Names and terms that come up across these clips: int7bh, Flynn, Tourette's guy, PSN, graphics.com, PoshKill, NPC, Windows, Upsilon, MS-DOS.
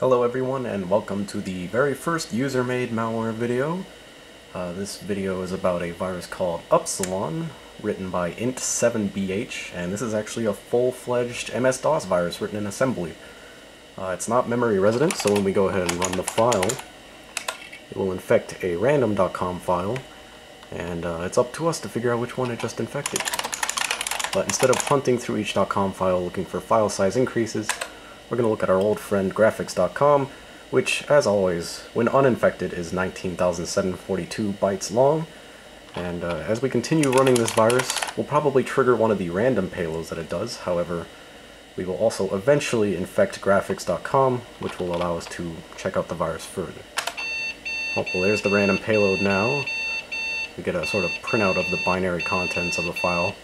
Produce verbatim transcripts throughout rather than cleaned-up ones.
Hello everyone, and welcome to the very first user-made malware video. Uh, this video is about a virus called Upsilon, written by int seven b h, and this is actually a full-fledged M S DOS virus written in assembly. Uh, it's not memory resident, so when we go ahead and run the file, it will infect a random dot com file, and uh, it's up to us to figure out which one it just infected. But instead of hunting through each .com file looking for file size increases, we're going to look at our old friend graphics dot com, which, as always, when uninfected, is nineteen thousand seven hundred forty-two bytes long. And uh, as we continue running this virus, we'll probably trigger one of the random payloads that it does. However, we will also eventually infect graphics dot com, which will allow us to check out the virus further. Oh, well, there's the random payload now. We get a sort of printout of the binary contents of the file.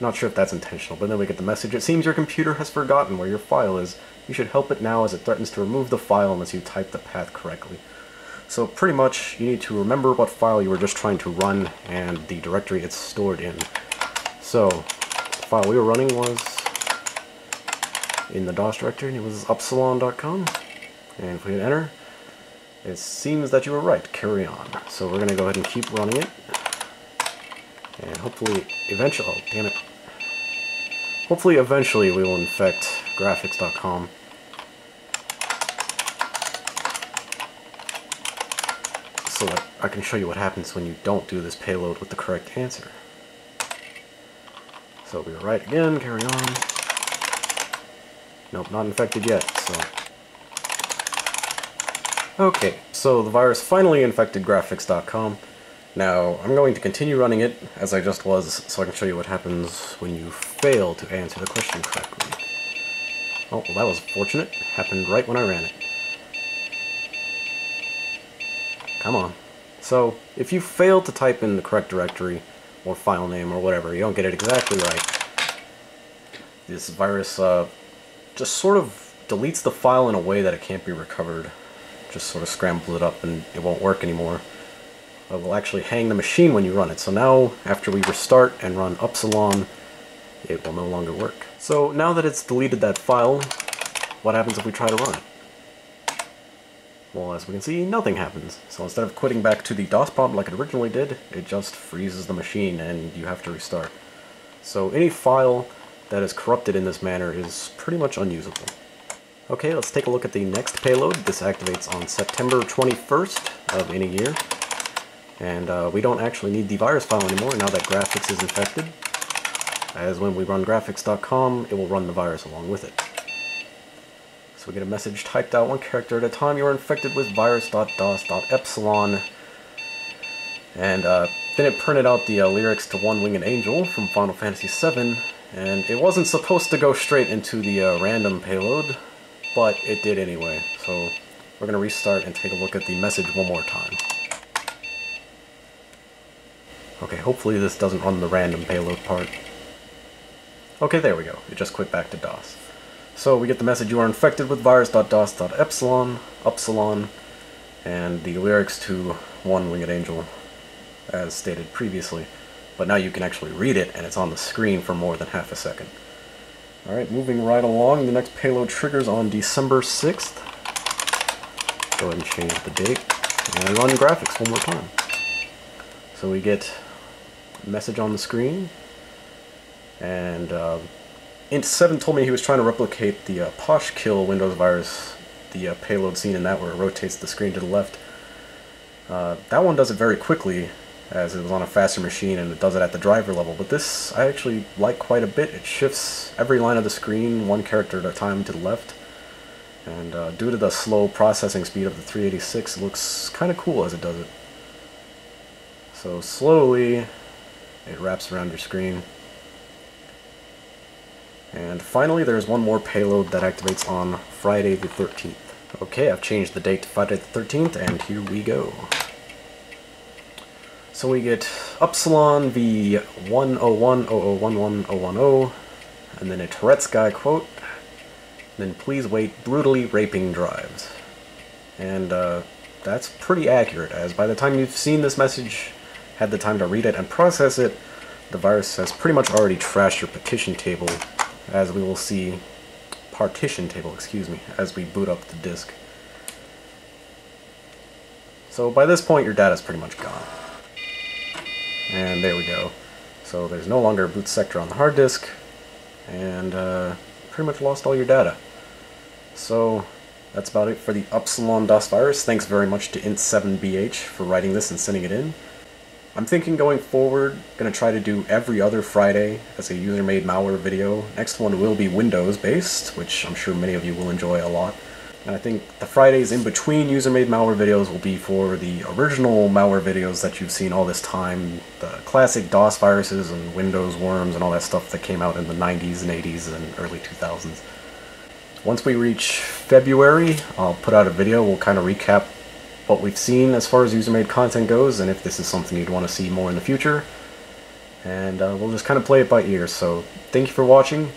Not sure if that's intentional, but then we get the message, "It seems your computer has forgotten where your file is. You should help it now as it threatens to remove the file unless you type the path correctly." So pretty much, you need to remember what file you were just trying to run and the directory it's stored in. So, the file we were running was in the DOS directory, and it was upsilon dot com. And if we hit enter, it seems that you were right. Carry on. So we're going to go ahead and keep running it. And hopefully, eventually, oh, damn it. Hopefully, eventually, we will infect graphics dot com. So that I can show you what happens when you don't do this payload with the correct answer. So we were right again, carry on. Nope, not infected yet, so. Okay, so the virus finally infected graphics dot com. Now, I'm going to continue running it, as I just was, so I can show you what happens when you fail to answer the question correctly. Oh, well, that was fortunate. Happened right when I ran it. Come on. So, if you fail to type in the correct directory, or file name, or whatever, you don't get it exactly right, this virus uh, just sort of deletes the file in a way that it can't be recovered. Just sort of scrambles it up and it won't work anymore. It will actually hang the machine when you run it. So now, after we restart and run Upsilon, it will no longer work. So now that it's deleted that file, what happens if we try to run it? Well, as we can see, nothing happens. So instead of quitting back to the DOS prompt like it originally did, it just freezes the machine and you have to restart. So any file that is corrupted in this manner is pretty much unusable. Okay, let's take a look at the next payload. This activates on September twenty-first of any year. And uh, we don't actually need the virus file anymore now that graphics is infected, as when we run graphics dot com, it will run the virus along with it. So we get a message typed out one character at a time: "You are infected with virus dot dos dot epsilon. And uh, then it printed out the uh, lyrics to One Winged Angel from Final Fantasy seven, and it wasn't supposed to go straight into the uh, random payload, but it did anyway. So we're going to restart and take a look at the message one more time. Okay, hopefully this doesn't run the random payload part. Okay, there we go. It just quit back to DOS. So we get the message, "You are infected with virus dot dos dot epsilon, Upsilon," and the lyrics to One Winged Angel, as stated previously. But now you can actually read it, and it's on the screen for more than half a second. Alright, moving right along, the next payload triggers on December sixth. Go ahead and change the date, and run graphics one more time. So we get a message on the screen, and uh, int seven told me he was trying to replicate the uh, PoshKill Windows virus, the uh, payload seen in that where it rotates the screen to the left. Uh, that one does it very quickly, as it was on a faster machine and it does it at the driver level, but this I actually like quite a bit. It shifts every line of the screen one character at a time to the left, and uh, due to the slow processing speed of the three eighty-six, it looks kind of cool as it does it. So slowly, it wraps around your screen. And finally, there's one more payload that activates on Friday the thirteenth. Okay, I've changed the date to Friday the thirteenth, and here we go. So we get Upsilon v one oh one oh oh one one oh one oh, and then a Tourette's guy quote, and then "Please wait, brutally raping drives." And uh, that's pretty accurate, as by the time you've seen this message, had the time to read it and process it, the virus has pretty much already trashed your partition table, as we will see, partition table, excuse me, as we boot up the disk. So by this point your data is pretty much gone. And there we go. So there's no longer a boot sector on the hard disk, and uh, pretty much lost all your data. So that's about it for the Upsilon DOS virus. Thanks very much to int seven b h for writing this and sending it in. I'm thinking going forward, going to try to do every other Friday as a user-made malware video. Next one will be Windows-based, which I'm sure many of you will enjoy a lot. And I think the Fridays in between user-made malware videos will be for the original malware videos that you've seen all this time. The classic DOS viruses and Windows worms and all that stuff that came out in the nineties and eighties and early two thousands. Once we reach February, I'll put out a video. We'll kind of recap what we've seen as far as user-made content goes, and if this is something you'd want to see more in the future. And uh, we'll just kind of play it by ear. So thank you for watching.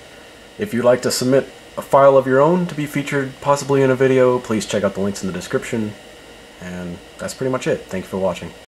If you'd like to submit a file of your own to be featured possibly in a video, please check out the links in the description. And that's pretty much it. Thank you for watching.